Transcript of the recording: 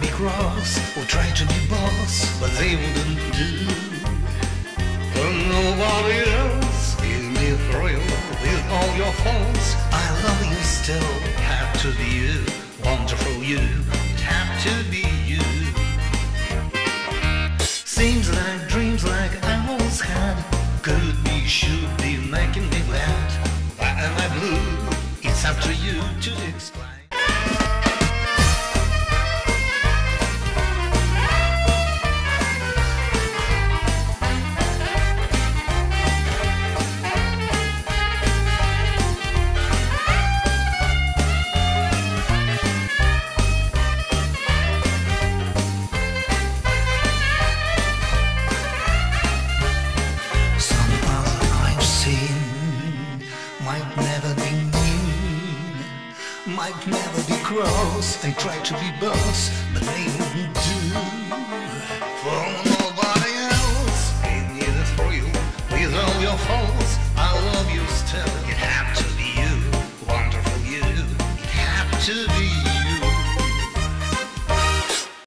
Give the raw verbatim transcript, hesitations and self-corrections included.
be cross or try to be boss, but they wouldn't do. For nobody else give me thrill. With all your faults, I love you still. Have to be you, wonderful you. Have to be you. Seems like dreams like I always had could be, should be making me glad. Why am I blue? It's up to you to explain. Might never be mean, might never be cross. They try to be boss, but they wouldn't do.